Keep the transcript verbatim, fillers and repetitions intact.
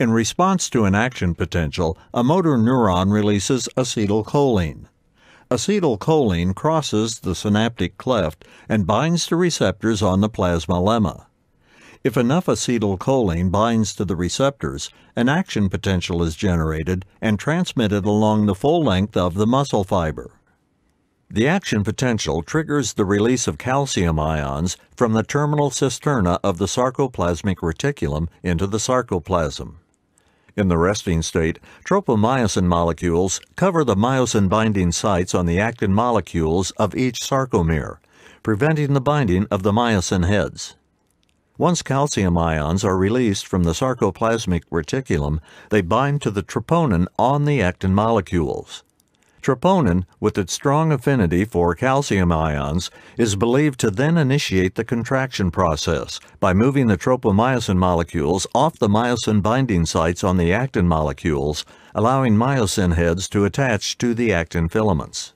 In response to an action potential, a motor neuron releases acetylcholine. Acetylcholine crosses the synaptic cleft and binds to receptors on the plasmalemma. If enough acetylcholine binds to the receptors, an action potential is generated and transmitted along the full length of the muscle fiber. The action potential triggers the release of calcium ions from the terminal cisterna of the sarcoplasmic reticulum into the sarcoplasm. In the resting state, tropomyosin molecules cover the myosin binding sites on the actin molecules of each sarcomere, preventing the binding of the myosin heads. Once calcium ions are released from the sarcoplasmic reticulum, they bind to the troponin on the actin molecules. Troponin, with its strong affinity for calcium ions, is believed to then initiate the contraction process by moving the tropomyosin molecules off the myosin binding sites on the actin molecules, allowing myosin heads to attach to the actin filaments.